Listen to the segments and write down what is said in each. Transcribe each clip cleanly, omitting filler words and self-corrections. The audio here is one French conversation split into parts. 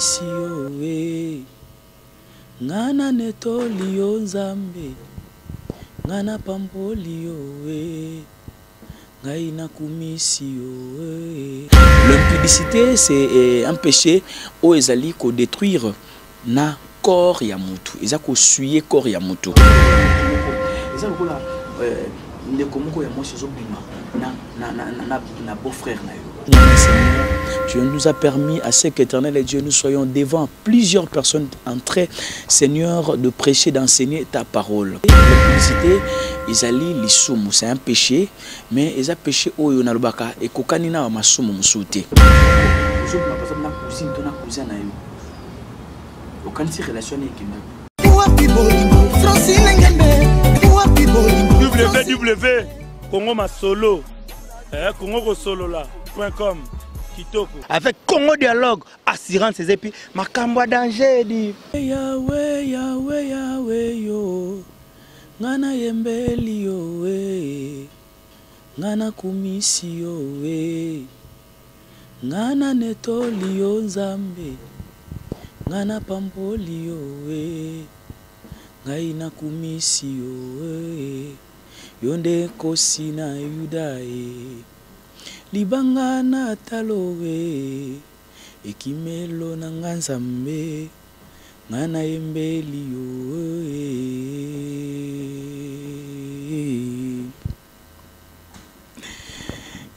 napesi yo we ngana netoli yo nzambe ngana pampoli yo we ngai nakumisi yo we. L'impudicité c'est empêcher o ezali ko détruire na corps ya mutu ezako suyer corps ya mutu ezako la ndekomoko ya moshi zobima na beau frère na yo. Dieu nous a permis à ce qu'Éternel et Dieu nous soyons devant plusieurs personnes entrées, Seigneur, de prêcher, d'enseigner ta parole. C'est un péché, mais c'est un péché où il y a un péché et qu'il y a un péché. Avec Congo Dialogue, assurance et puis ma camba danger dit Yahweh, Yahweh, Yahweh, yo Ngana yembeli yo we Ngana kumisi yo we Ngana netoli yo nzambe Ngana pampoli yo we Ngai nakumisi yo we Yonde kosi na yudae Libanga na talowe, ekimelo na nganzambe, ngana embeli yoe.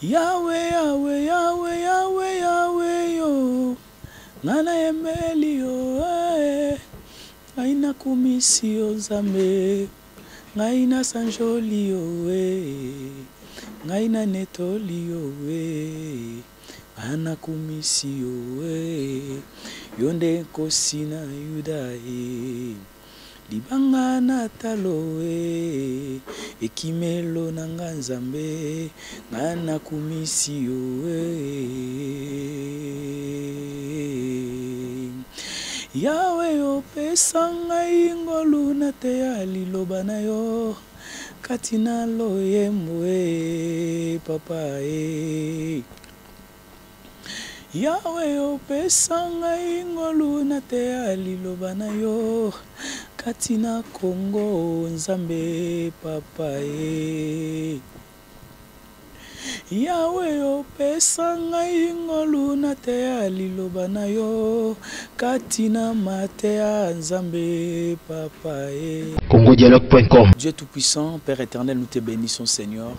Yahweh, Yahweh, Yahweh, Yahweh, Yahweh yo, ngana embeli yoe, ngaina kumisi yo zambe, ngaina sanjoli yoe. Ngaina netoli yowe, ana kumisi yowe, yonde kosina yudae, libanga na talowe, ekimelo na nganzambe, ana kumisi yowe. Yawe opesa ngai ngolu na teya liloba na yo. Katina loye mwe papa e Yawe opesa ngai ngolu na te aliloba na yo Katina Kongo nzambe papa e Yawe opesa ngai ngolu na te aliloba na yo Katina Matea nzambe papa e Dieu Tout-Puissant, Père éternel, nous te bénissons, Seigneur.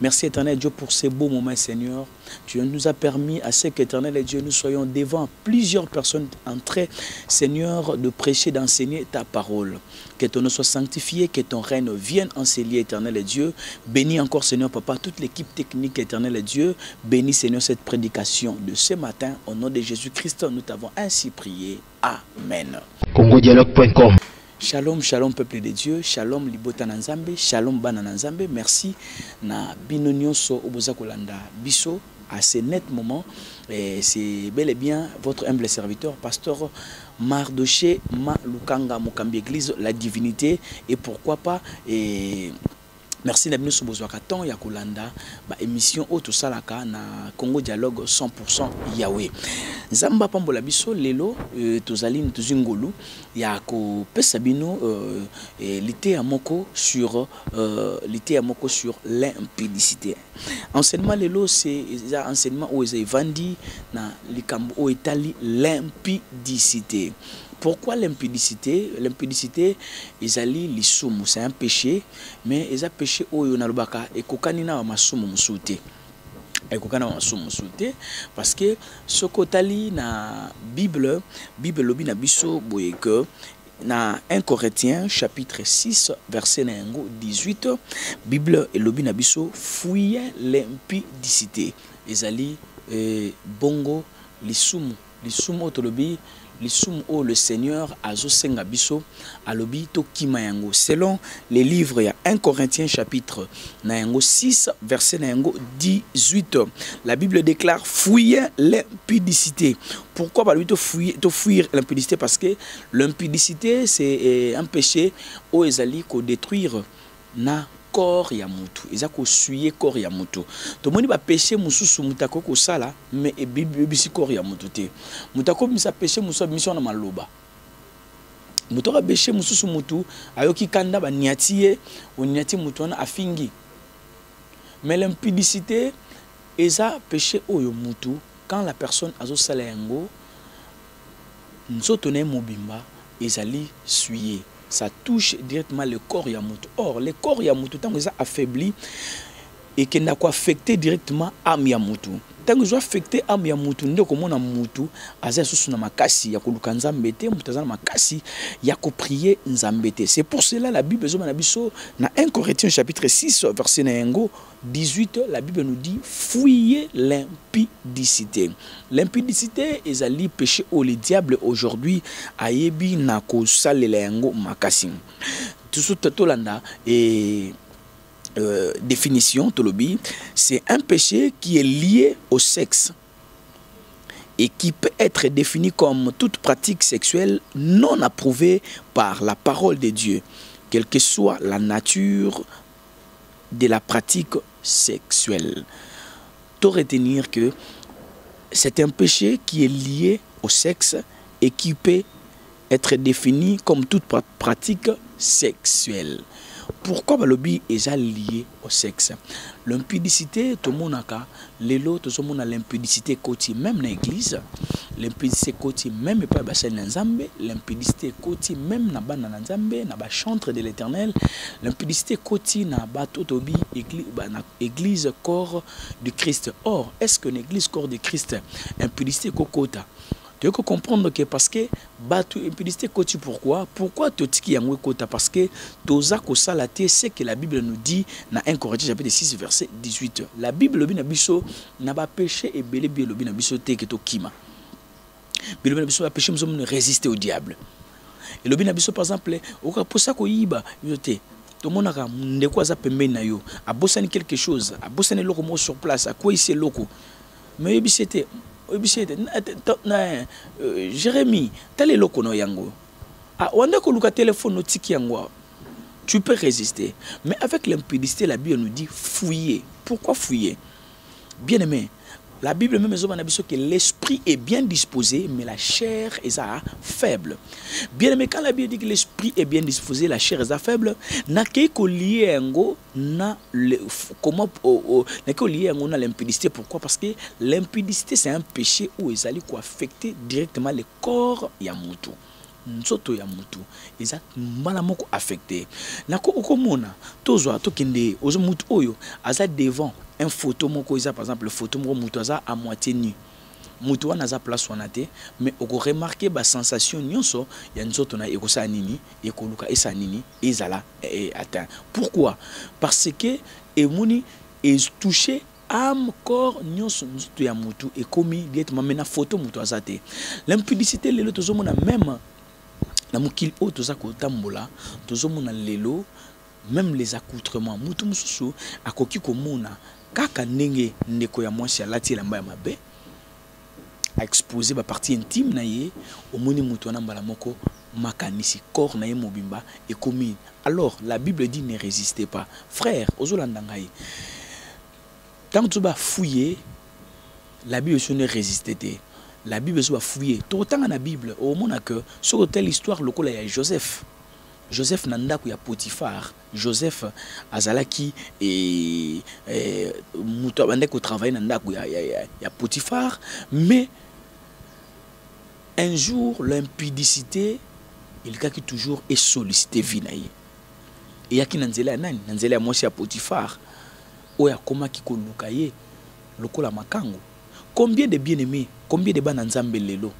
Merci, éternel Dieu, pour ces beaux moments, Seigneur. Tu nous as permis à ce qu'éternel et Dieu, nous soyons devant plusieurs personnes entrées, Seigneur, de prêcher, d'enseigner ta parole. Que ton nom soit sanctifié, que ton règne vienne enseigner, éternel et Dieu. Bénis encore, Seigneur, Papa, toute l'équipe technique, éternel et Dieu. Bénis, Seigneur, cette prédication de ce matin. Au nom de Jésus-Christ, nous t'avons ainsi prié. Amen. CongoDialogue.com. Shalom, shalom peuple de Dieu, shalom libota na nzambe, shalom bana na nzambe. Merci na bino nyonso oboza kolanda biso à ce net moment. C'est bel et bien votre humble serviteur, pasteur Mardochée Malukanga, mokambi église la divinité et pourquoi pas et merci d'abord sur Bozwaka Ton ya Kolanda ba émission auto salaka na Congo Dialogue 100% Yahweh. Nzamba pambola biso lelo tozali tuzingolu ya ko pesabino lité amoko sur l'impudicité. Enseignement lelo c'est enseignement où ils vandi na likambo o etali l'impudicité. Pourquoi l'impudicité? L'impudicité, c'est un péché, mais c'est un péché où il y a un péché et qu'il y a un péché. Parce que ce que tu na Bible, lobi na biso boye que na 1 Corinthiens chapitre 6 verset 18, Bible et lobi na biso fouiller l'impudicité. Ezali bongo lisumu tolobi L'issoum o le Seigneur azo senga biso alobi to kimayango selon les livres ya 1 Corinthiens chapitre nayango 6 verset nayango 18. La Bible déclare fuir l'impudicité. Pourquoi pas lui to fuir l'impudicité? Parce que l'impudicité c'est un péché o ezali ko détruire na corps ya mutu eza ko suyer corps ya mutu to moni ba péché mususu mutako ko sala mais e bibisi corps ya mutu te mutako misa péché musu mission na maloba mutu ka péché mususu mutu ayoki kanda ba niatie oniati mutu na afingi mais l'impudicité eza péché oyo mutu quand la personne azo sala yango nzoto ne mobimba ezali suyer. Ça touche directement le corps yamutu. Or, le corps yamutu, tant que ça affaiblit et qu'il n'a pas affecté directement l'âme yamutu. Tant que ça affecté l'âme yamutu, nous devons nous prier Nzambete. C'est pour cela que la Bible, dans 1 Corinthiens chapitre 6, verset 18, la Bible nous dit « Fuyez l'impudicité ». L'impudicité ezali péché au le diable aujourd'hui ayebi na ko salelengo makasi tout tolanda et définition tolobi c'est un péché qui est lié au sexe et qui peut être défini comme toute pratique sexuelle non approuvée par la parole de Dieu quelle que soit la nature de la pratique sexuelle. Tout retenir que c'est un péché qui est lié au sexe et qui peut être défini comme toute pratique sexuelle. Pourquoi Balobi est lié au sexe? L'impudicité, tout le monde a l'impudicité côté même dans l'église, l'impudicité côté même pas dans l'Anzambe, l'impudicité côté même dans l'Anzambe, dans la chantre de l'éternel, l'impudicité côté dans l'église corps du Christ. Or, est-ce que l'église corps du Christ, l'impudicité côté? Tu dois comprendre que parce que batu impudicité côté pourquoi totiki yango kota parce que toza ko salate c'est que la Bible nous dit dans 1 Corinthiens chapitre 6 verset 18 la Bible lobi na biso na ba péché et belé bien lobi na biso te que to kima lobi na biso ba péché nous résister au diable et lobi na biso par exemple pour ça ko yiba yote tout le monde a ndeko za pembe na yo a bossane quelque chose a bossane loko mo sur place a quoi ici loko mais yebi c'était Jérémy, tel est le kono yango. Ah, wanda ko luka téléphone no tiki yango. Tu peux résister, mais avec l'impudicité, la Bible nous dit fouiller. Pourquoi fouiller? Bien aimé, la Bible même nous dit que l'esprit est bien disposé, mais la chair est faible. Bien aimé, quand la Bible dit que l'esprit est bien disposé, la chair est faible, n'a qu'à lier yango na le comment n'a qu'à lier yango na l'impudicité. Pourquoi? Parce que l'impudicité c'est un péché où ils allaient quoi affecter directement le corps yamutu. Nzoto yamutu eza malamoko affecté. Na ko okomona tozwa tokende ozomutu oyo aza devant un photo moko eza par exemple photo moko mutu aza à moitié nu. Mutu wana aza place wana te mais oko remarquer ba sensation nyonso ya nzoto na ekosa nini ekoluka esa nini ezala atteint. Pourquoi? Parce que emuni est touché âme, corps, nyonso, nzoto ya mutu et komi directement mena photo mutu aza te. L'impudicité lelo tozomona même na mukil o tozako tambola tozomona lelo même les accoutrements mutu mususu akoki komona kaka ndenge ndeko ya mwasi alati lamba ya mabe a exposer ba partie intime na ye omoni mutu na mbala moko makanisi corps na ye mobimba et komi. Alors la Bible dit ne résistez pas frère ozolanda ngai. Tant que tu vas fouiller, la Bible ne résiste pas. La Bible va fouiller. Tout autant dans la Bible, au moment que sur telle histoire, le il y a Joseph. Joseph Nanda qui a Potiphar. Joseph Azalaki et Moutouabande qui travaille Nanda qui a Potiphar. Mais un jour, l'impudicité, il y a qui toujours est sollicité vinaï. Et il y a qui Nanzela Nan, Nanzela moi c'est à Potiphar. Oya koma ki kolukaye lokola makango combien de bien-aimés combien de bana nzambe lelo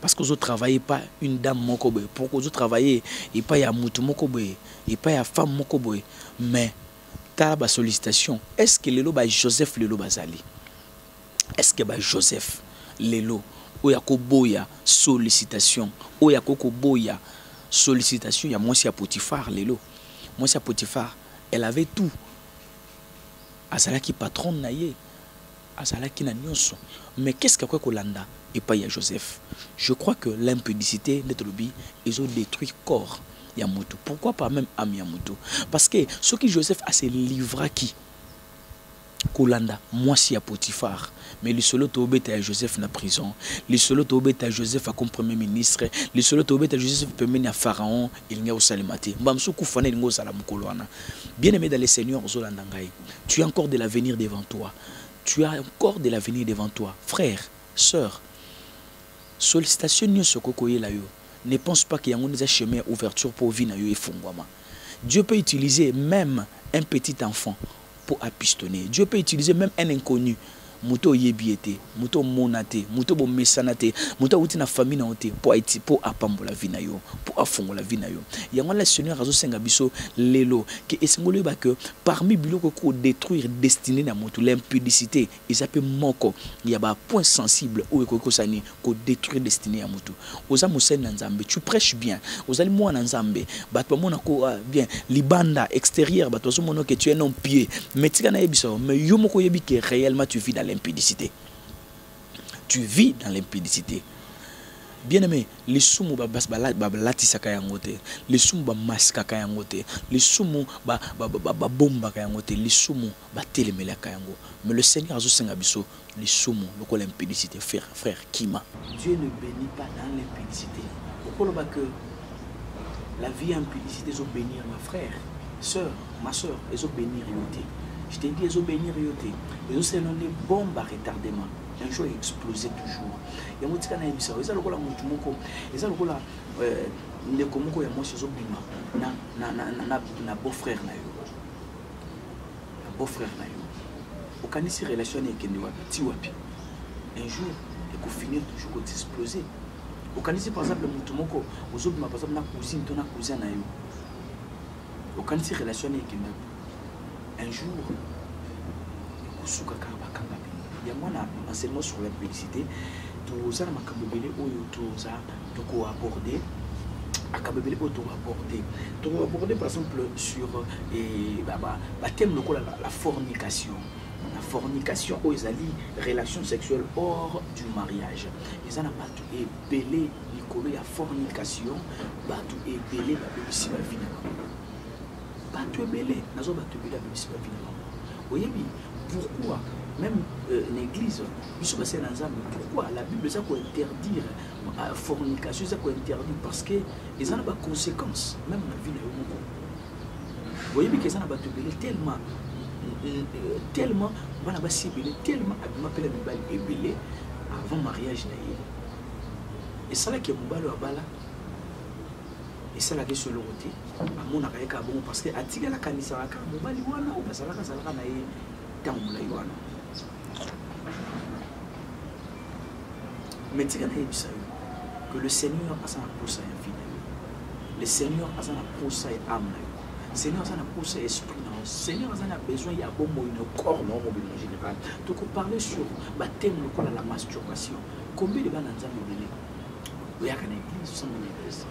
parce que vous travaillez pas une dame moko boy pour que vous travaillez et pas ya mutu moko boy et pas ya femme moko boy mais ta ba sollicitation est-ce que lelo ba Joseph lelo bazali est-ce que ba Joseph lelo oya ko boya sollicitation oya ko ko boya sollicitation ya monsieur Potiphar lelo monsieur Potiphar elle avait tout Azala qui patron naie, Azala qui n'a nionso. Mais qu'est-ce qu'a quoi Kolanda et pas Joseph? Je crois que l'impudicité de Tolobi, ils ont détruit corps. ya mutu. Pourquoi pas même âme ya mutu? Parce que ce que Joseph a se livra qui Kolanda, moi si à Potiphar, mais le solo tobé à Joseph na prison, le solo tobé à Joseph à comme premier ministre, le solo tobé à Joseph permet à Pharaon, il n'y a au salimate. Bien aimé dans le Seigneur, tu as encore de l'avenir devant toi. Tu as encore de l'avenir devant toi. Frère, sœur, sollicitation ne pense pas qu'il y a un chemin d'ouverture pour vivre. Dieu peut utiliser même un petit enfant pour apistonner. Dieu peut utiliser même un inconnu. Muto yebiété, muto monaté, muto bon mesanaté, muto outi na famille naoté pour Haïti, pour apambo la vie nayo, pour afongo la vie nayo. Yango la Seigneur razo senga biso lelo que esengolo ba que parmi biloko ko détruire destiné na muto l'impudicité, ils appellent moko, il y a ba point sensible où ekoko sani ko détruire destiné ya muto. Oza musen na Nzambe, tu prêches bien. Ozali moi na Nzambe, batwa mona ko bien libanda extérieur batwa so mono que tu es non pied. Mais tikana yebiso, mais yo moko yebi que réellement tu vis dans l'impudicité. Tu vis dans l'impudicité. Bien aimé, les soumou ba balatisa kayangote, les soumou ba maska kayangote, les soumou ba bomba kayangote, les soumou ba telemela kayango. Mais le Seigneur azo senga biso les soumou loko l'impudicité. Frère Kima, Dieu ne bénit pas dans l'impudicité. Pourquoi pas que la vie impudicité zo bénir ma frère, sœur, ma sœur, zo bénir yoté. Je t'ai dit, ils ont béni Rioté. Ils ont selon les bombes à retardement. Un jour, ils explosaient toujours. Il y a des gens qui ont un jour, il y a un enseignement sur la publicité. Tous les gens abordé par exemple sur le thème de la fornication. La fornication, ils allient relations sexuelles hors du mariage. Ils ont ébellé la fornication, ils ont ébellé la publicité. Pourquoi même l'église, pourquoi la Bible ça peut interdire la fornication, ça peut interdire parce que ils ont des conséquences, même la vie de l'homme. Vous voyez bien qu'ils ont tellement ébélé avant le mariage. Et ça là qui est et ça la question de l'autre. Amon a rien qu'à bon parce que atiga la kanisara ka mon bali wana ou basala ka salaka na ye tambula wana. Mais tika na ebisa que le Seigneur a sa poussa en vie. Le Seigneur a sa poussa et âme. Le Seigneur a sa poussa esprit. Le Seigneur a sa besoin il y a bon mot une corps non en général. Donc on parlait sur baptême le quoi la masturbation. Combien de bana nzambe obélé. Il y a qu'à l'église sans l'église.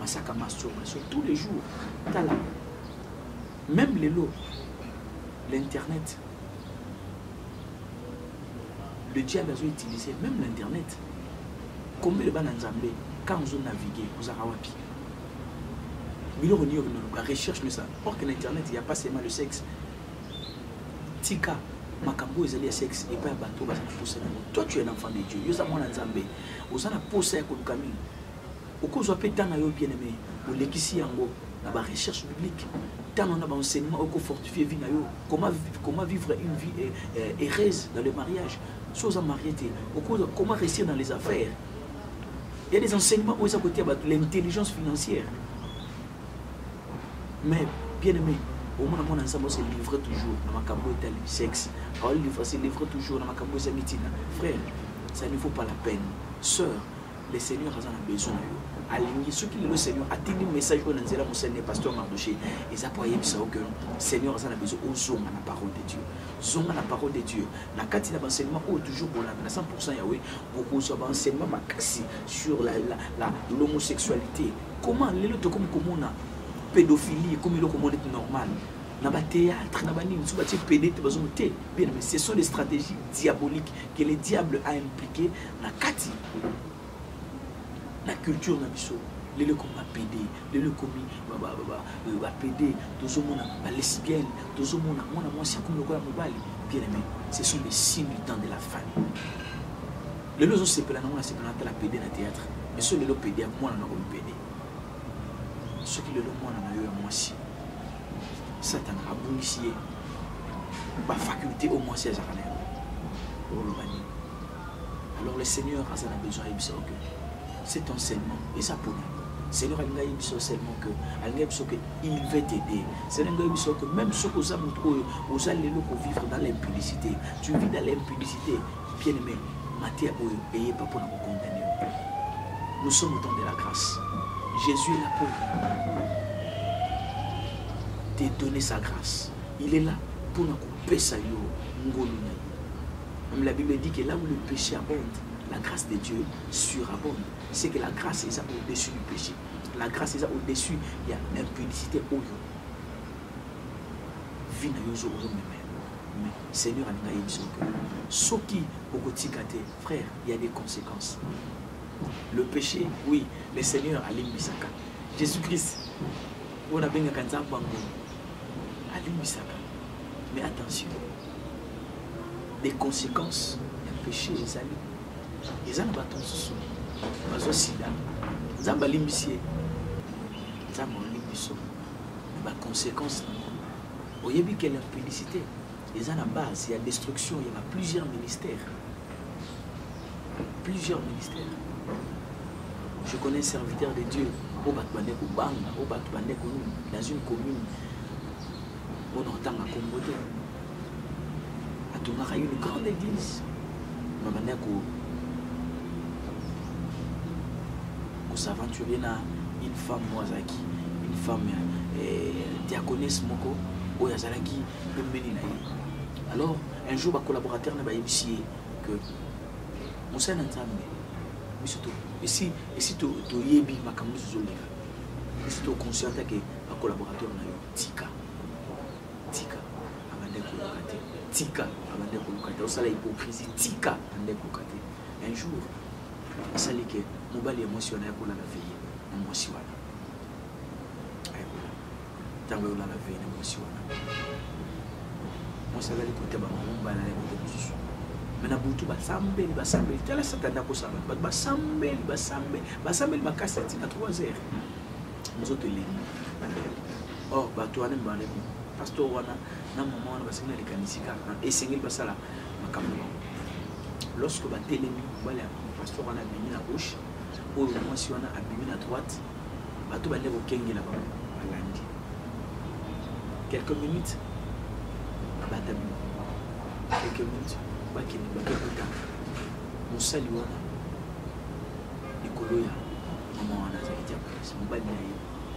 Massacre masturbation tous les jours. Même les lots, l'internet, le diable a utilisé même l'internet. Combien de bananzambe quand on navigue aux Arawapi? Milo Ronio, la recherche ne ça. Or que l'internet, il n'y a pas seulement le sexe. Tika, Macambo, ils allaient à sexe et pas à bateau parce que pousser. Toi, tu es un enfant de Dieu. Yo Zamon Nzambe, aux Arawapi, pousser à Koukami. Au cours de la bien-aimé, pour l'église, dans la recherche biblique, dans l'enseignement, on fortifie la vie, comment vivre une vie heureuse dans le mariage, sans en marier, comment réussir dans les affaires. Il y a des enseignements où ils ont côté l'intelligence financière. Mais, bien-aimé, au moins, on se livre toujours dans ma cambo et le sexe. On se livre toujours dans ma cambo et mitina. Frère, ça ne vaut pas la peine. Sœur, le Seigneur a besoin de ceux qui le Seigneur a tenu un message au Nanzela, mon pasteur Mardochée. Ils appuyaient ça au cœur. Le Seigneur a besoin aux hommes à la parole de Dieu. Zong à la parole de Dieu. La carte d'enseignement où toujours pour la 100% Yahweh, beaucoup sur l'enseignement macassé sur l'homosexualité. Comment les autres comme on a pédophilie, comme ils le commandent normal. Dans le théâtre, dans le pédé, bien, mais ce sont des stratégies diaboliques que le diable a impliquées dans la carte. La culture, lelo koma pede lelo komi baba baba ba pede tozomona ba lesbienne tozomona mwana mwasi akomoko ya mobali bien aimé ce sont les signes du temps de la fin lelo zo sepela na mwana sepela na pede na théâtre mais ce lelo pede ya mwana na komi pede ce qui lelo mwana na yo ya mwasi Satan a abongisi ye ba faculté au moins c'est jardin au lobani. Alors le Seigneur a besoin de ça que cet enseignement et ça pour nous. Seigneur a besoin seulement que il veut t'aider. Seigneur a besoin que même ceux que vous avez vous allez vivre dans l'impudicité. Tu vis dans l'impudicité. Bien aimé, matière pour payer pas pour nous condamner. Nous sommes au temps de la grâce. Jésus est là pour te donner sa grâce. Il est là pour nous couper sa yo. La Bible dit que là où le péché abonde, la grâce de Dieu surabonde. C'est que la grâce est au-dessus du péché. La grâce est au-dessus. Il y a l'impudicité au yo. Vina yozo au même. Mais Seigneur a dit que ce qui au quotidien, frère, il y a des conséquences. Le péché, oui, le Seigneur a l'immisaka. Jésus-Christ, on a bien un cancer bango. A l'immisaka. Mais attention. Des conséquences d'un péché, les amis. Les amis battent sous le sida. Les amis battent les amis. Les conséquences. Vous voyez quelle impudicité. Les amis base, il y a destruction. Il y a plusieurs ministères. Plusieurs ministères. Je connais un serviteur de Dieu au Batmanek au Bang, au Batmanek au dans une commune. On entend la communauté. On a eu une grande église. Ma manière qu'on s'aventurait dans une femme moisaki, une femme diaconesse moko, ou yazalaki, le meninaï. Alors, un jour, ma collaborateur n'a pas émissé que mon sein entame, mais surtout, et si tu yébi ma camus aux olives, et si tu consciente que ma collaborateur n'a eu tika, ma manière qu'on l'a raté. Tika, Tika, un jour, ça dit que mon bal émotionnel pour la veiller, émotionnel. Tant que la veille, moi, ça va l'écouter, mon bal à l'émotion. Mais la boutou, bassambe, t'as la satana pour ça, bassambe, ma cassette à 3 heures. Nous autres, les or, bah, toi, n'aime pas les mots. Pasteur, dans le moment où on va se faire des caniciens, et c'est qu'il va se faire ma caméra. Lorsque va télémi, voilà, pasteur on a abîmé la gauche, au moment si on a abîmé la droite, va tout aller au Kenya là-bas, à lundi. Quelques minutes, va t'abîmer. Quelques minutes, va qu'il va quelques temps. Mon salut on a, et coloya, maman on a ça qui tient, mon bal naïe,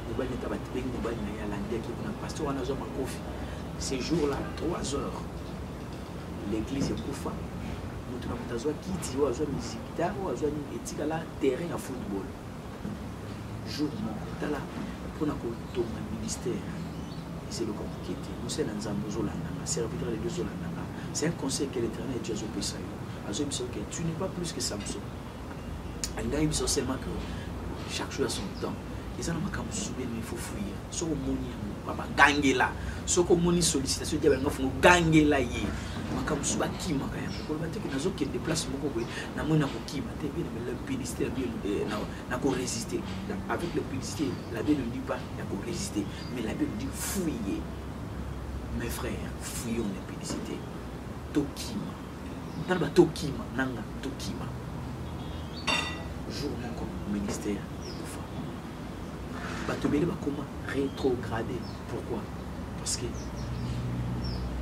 mon bal n'est pas bête, mon bal naïe à lundi qui vient, pasteur on a besoin de coffee. Ces jours-là, 3 heures, l'église est Koufa. Nous avons musique, terrain à football. Jour, nous avons un ministère. C'est le compliqué. Nous sommes dans un serviteur de deux. C'est un conseil que l'Éternel Dieu a pris. Tu n'es pas plus que Samson. Il dit seulement que chaque chose a son temps. Ils ont mais il faut fuir. Sauf papa gangé là. Sauf au moni sollicitation diable nous faut gangé là hier. Makam souba qui maka ya. Pour battre que nazo qui déplace moko boy na mona ko qui maté bien mais le ministère bien na ko résister. Avec le ministère, la Bible ne dit pas na ko résister, mais la Bible dit fouiller. Mes frères, fuyons l'impudicité. Tokima. Tamba tokima nanga tokima. Jour comme ministère. Batobele va comment rétrograder. Pourquoi? Parce que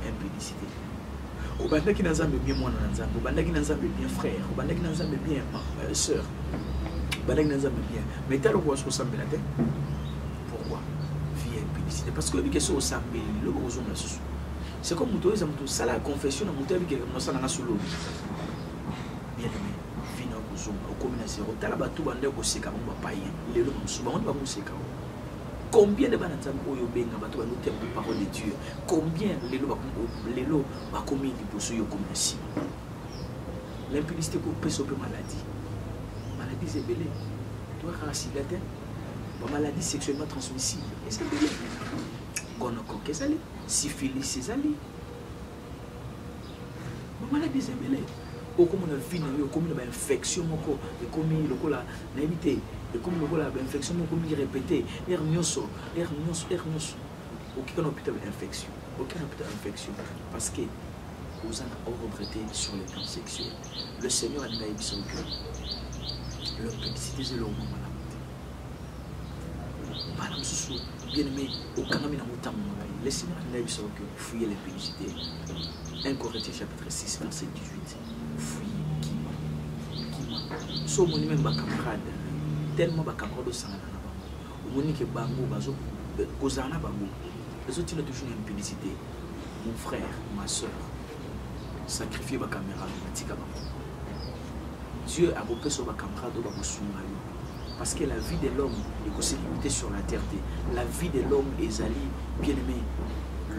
impudicité. Au banda qui n'a jamais bien moi dans l'ensemble, au banda qui n'a jamais bien frère, au banda qui n'a jamais bien sœur, au banda qui n'a jamais bien. Mais t'as le roi sur Sambé la tête. Pourquoi? Vie impudicité. Parce que l'éducation au Sambé, le gros zone la sous. C'est comme Moutoï, ça la confession, on monte avec quelqu'un, ça n'a sous l'eau. Bien aimé. Combien de bananes ont obéi à bateau à l'autre parole de Dieu? Combien les lois va commis les poursuites au commerce? L'impudicité pour pécher maladie. Maladie c'est belé. Toi, quand si la terre, maladie sexuellement transmissible. Et ça veut dire gonocoque, ça syphilis, c'est ça. Ma maladie, c'est belé. Au comme on a vu, comme une infection, comme il évité, comme une infection, comme il répétait, hernios. Aucun hôpital d'infection. Aucun hôpital d'infection. Parce que vous en avez regretté sur le plan sexuel. Le Seigneur a dit que son cœur. Le publicité, c'est le moment malade. Madame Soussou, bien aimé, aucun ami n'a autant de. Le Seigneur a dit que son cœur. Fuyez les publicités. 1 Corinthiens chapitre 6, verset 18. Fuyez qui m'a. Sauf mon même camarade. Tellement ma camarade au Sahara. Au moment que Bango, Bazo, Kozana Bango. Les autres, il y a toujours une publicité. Mon frère, ma soeur, sacrifier ma caméra, Dieu a repris sur ma caméra, parce que la vie de l'homme est limitée sur la terre. La vie de l'homme est allée, bien aimé,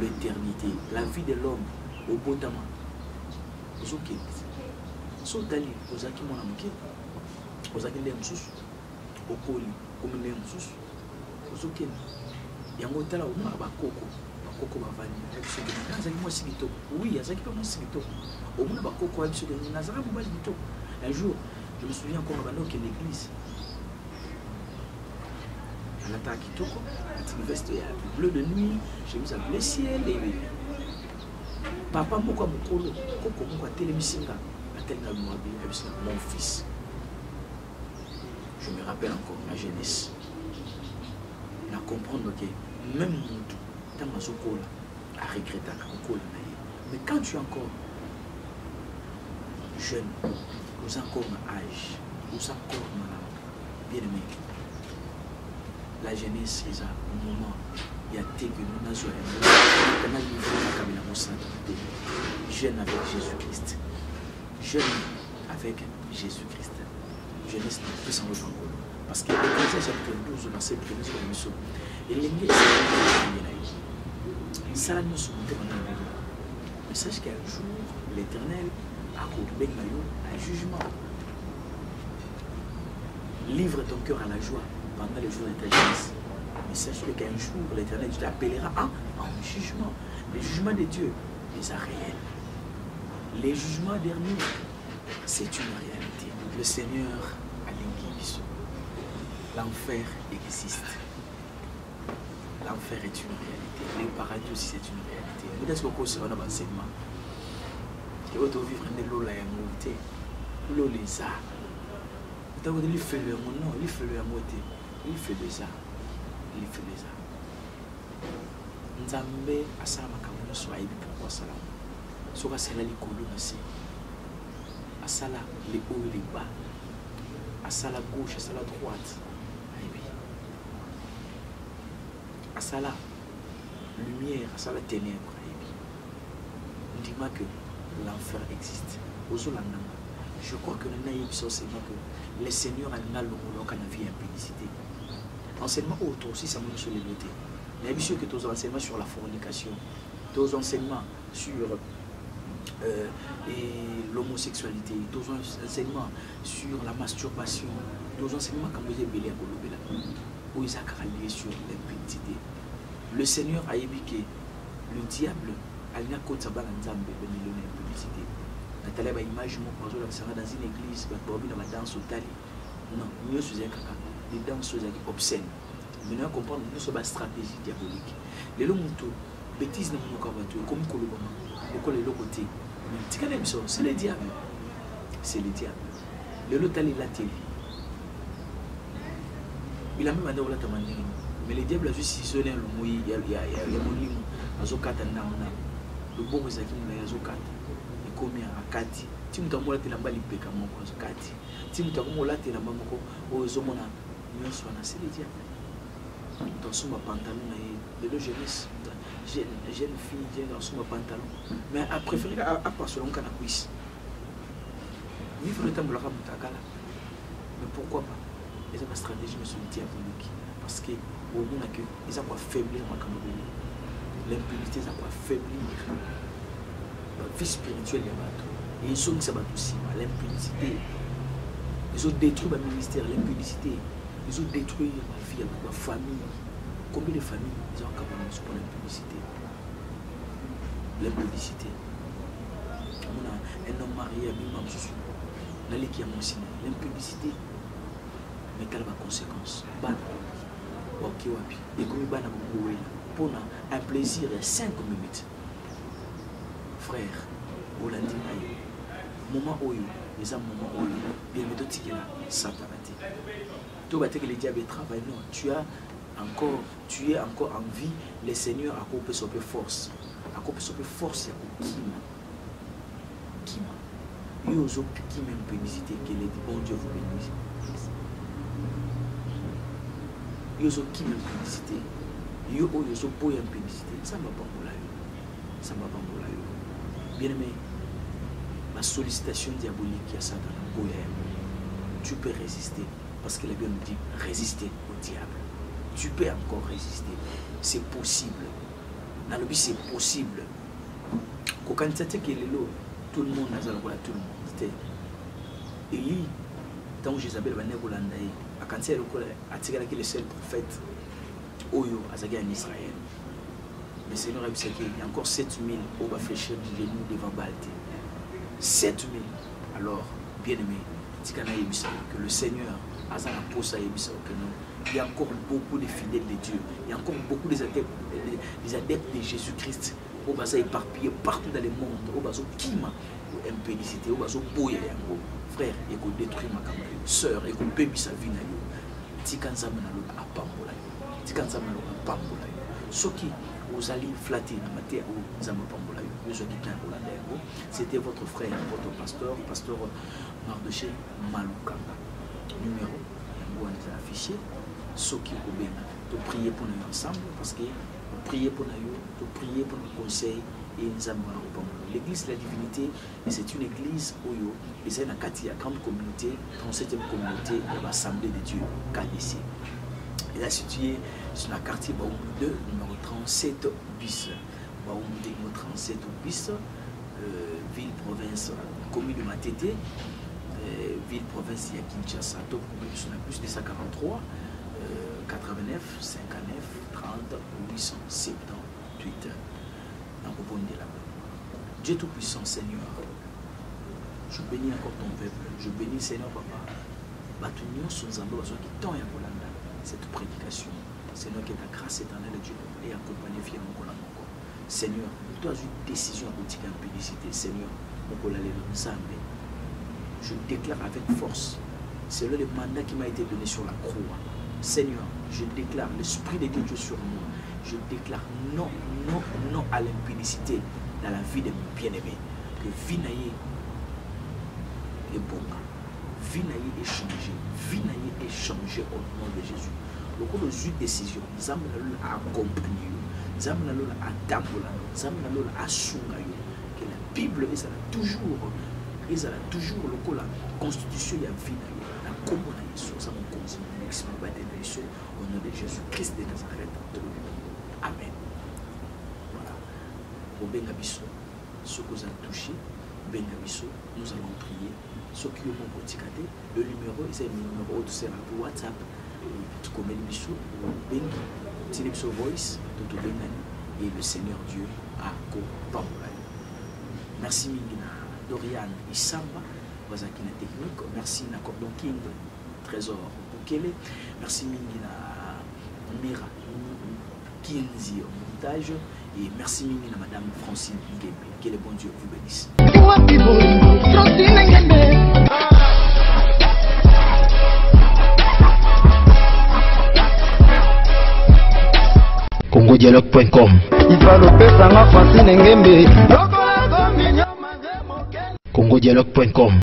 l'éternité. La vie de l'homme au bout d'un moment. Vous avez dit, vous avez dit, vous avez dit, vous avez dit, vous avez dit, yango tala uma bakoko bavani akisogeza moi sigito oui azaki pas moi sigito au moins bakoko akisogeza nazara mobali bito. Un jour je me souviens qu'on avait dans l'église à l'attaque kitoko petite veste bleu de nuit, j'ai mis à blessier les papa moko mokolo koko moko atelebisinga atelna mobi abisa mon fils. Je me rappelle encore ma jeunesse. À comprendre que même mon tout, dans ma socola, à regretter la cocola. Mais quand tu es encore jeune, ou encore ma âge, ou encore ma bien aimé, la jeunesse, c'est un moment, il y a des gens qui nous ont jeune avec Jésus-Christ. Jeune avec Jésus-Christ. Jeunesse ne peut s'en rejoindre. Parce que l'Église chapitre 12 verset 1er sur la mission. Et l'Église ça nous soutient en amour. Mais sache qu'un jour, l'Éternel accorde un jugement. Livre ton cœur à la joie pendant les jours de ta jeunesse. Mais sache qu'un jour, l'Éternel t'appellera en jugement. Les jugements de Dieu, les a réels. Les jugements derniers, c'est une réalité. Le Seigneur a l'inquiétude. L'enfer existe. L'enfer est une réalité. Le paradis aussi c'est une réalité. Vous êtes beaucoup sur un enseignement. Et vous devez vivre de l'eau la montée. L'eau les a. Vous avez dit, il fait le monde. Non, il fait le moté. Il fait les a. Il fait les a. Nous avons à ça, ma camoune, soit ébi pour ça. Soit c'est là les colonnes aussi. À ça là, les hauts et les bas. À ça la gauche, à ça la droite. À ça la lumière, à ça la ténèbre. Dis-moi que l'enfer existe. Je crois que le naïf, c'est que le Seigneur a le rôle qu'on a vu implicité. Enseignement autour aussi, ça montre sur les beautés. Il y a bien sûr que tous les enseignements sur la fornication, tous les enseignements sur l'homosexualité, tous les enseignements sur la masturbation, tous les enseignements comme vous avez où ils ont lié sur l'impudicité. Le Seigneur a ébiqué le diable a lié à côté de l'impudicité. Nathalie a image mon oiseau dans une église, dans la danse au tali. Non, mieux c'est les danses obscènes. Maintenant, comprendre nous sommes une stratégie diabolique. Les longs moutons, bêtises dans mon cavature, comme Kolobama, le côté. C'est le diable. C'est le diable. Le lotal est la télé. Il a même demandé à la manière. Mais le diable a juste isolé le mouillé, il y a mon limou, à Zokat, à le bon Zaki, à Zokat, et comme à Kati. Tim Tamola, t'es là-bas, l'ipé, à mon Kati. Tim Tamola, t'es là-bas, au Zomona, nous sommes assez le diable. Dans son pantalon, de la jeunesse, jeune fille, dans son pantalon. Mais elle a préféré à passer le canapuis. Vivre le temps de la Ramoutagala. Mais pourquoi pas? Ils ont une stratégie diabolique parce que au moins ils ont affaibli ma camouflée. L'impunité ils ont affaibli la vie spirituelle des bateaux. Et ils sont que ça va tout si mal. L'impunité ils ont détruit le ministère. L'impunité Ils ont détruit ma vie, ma famille. Combien de familles ils ont accaparé pour la publicité? La publicité. On a un homme marié à mi-mame sous la qui a mentionné. La publicité. Mais quelle va conséquence? Ban. Ok, wapi. Et comme ban a beaucoup pour un plaisir de 5 minutes. Frère, Hollandi Ayo. Moment Oyo. Les hommes moment Oyo. Bien mais d'autres qui là, satanati. Toi, bah tu que les diables travaillent non. Tu es encore en vie. Le Seigneur a coupé son peu force. A coupé son peu force. Il a coupé. Il y a aussi qui même publicité qui les dit bon Dieu vous bénisse. Il y a aussi qui même publicité. Il y a aussi pour une publicité. Ça m'a pas pour la vie. Ça m'a pas pour la vie. Bien aimé, la sollicitation diabolique à Satan. Tu peux résister parce que la Bible nous dit résister au diable. Tu peux encore résister. C'est possible. Dans le but, c'est possible. Quand tu as dit que tout le monde a tout le monde. Et lui, quand Jézabel va naître au Kolanda, quand il a le seul prophète, Oyo, Azaga en Israël. Mais Seigneur a dit qu'il y a encore 7000 qui vont fléchir du genou devant Balté. 7000. Alors, bien aimé, tu as dit que le Seigneur a dit que non. Il y a encore beaucoup de fidèles de Dieu. Il y a encore beaucoup des adeptes de Jésus-Christ. Au bas éparpillés partout dans le monde. Au bas kima, impédicité. Au bas boya yango. Frère, il faut détruire ma campagne. Sœur, il faut bénir sa vie na yo. Tikanza manalo apambola yo. Tikanza manalo apambola yo. Ce qui vous allez flatter na maté au zamba pambola yo. Le jour qui vient au Kolanda yango. C'était votre frère, votre pasteur, pasteur Mardochée Malukanga. Numéro yango on a affiché. Ceux qui ont bien, de prier pour nous ensemble, parce que prier pour nous, de prier pour nos conseils et nous amener au bon. L'église la divinité, c'est une église où il y a une grande communauté, 37e communauté de l'Assemblée de Dieu, KDC. Elle est située sur le quartier Baoumou 2, numéro 37 bis. Baoumou 2, numéro 37 bis, ville, province, commune de Matete, ville, province, il y a Kinshasa, top commune, sur la plus 243. 89 59 30 878. Dieu Tout-Puissant, Seigneur, je bénis encore ton peuple. Je bénis, Seigneur, Papa. Bâtons-nous sous un besoin qui tend à Kolanda. Cette prédication, Seigneur, que ta grâce éternelle de Dieu et accompagner fièrement Kolanda encore. Seigneur, tu as une décision à boutique en publicité. Seigneur, mon Kolanda l'ensemble. Je déclare avec force, c'est le mandat qui m'a été donné sur la croix. Seigneur, je déclare l'Esprit de Dieu sur moi. Je déclare non, non, non à l'impudicité dans la vie de mes bien-aimés. Que Vinaïe est bon. Vinaïe est changé. Vinaïe est changé au nom de Jésus. Donc, on a eu une décision. Nous avons accompagné. Nous avons attamboulé. Nous avons assoumé. Que la Bible, elle a toujours la constitution de la Vinaïe. La commune de Jésus, nous avons continué. Au nom de Jésus-Christ de Nazareth. Amen. Voilà. Pour Bengabiso, ceux que vous avez touché, Bengabiso, nous allons prier. Ceux qui ont contacté, le numéro, c'est le numéro de Serapu WhatsApp. Tu commets Biso, Bengi, Tilipso Voice, Toto Bengani, et le Seigneur Dieu a copain. Merci Mingina, Dorian Isamba, Wazakina Technique, merci Nakordon King, Trésor. Merci Mingina Mira Kinzi au montage et merci Mingina Madame Francine Ngembe. Que le bon Dieu vous bénisse. Congodialogue.com. Congodialogue.com.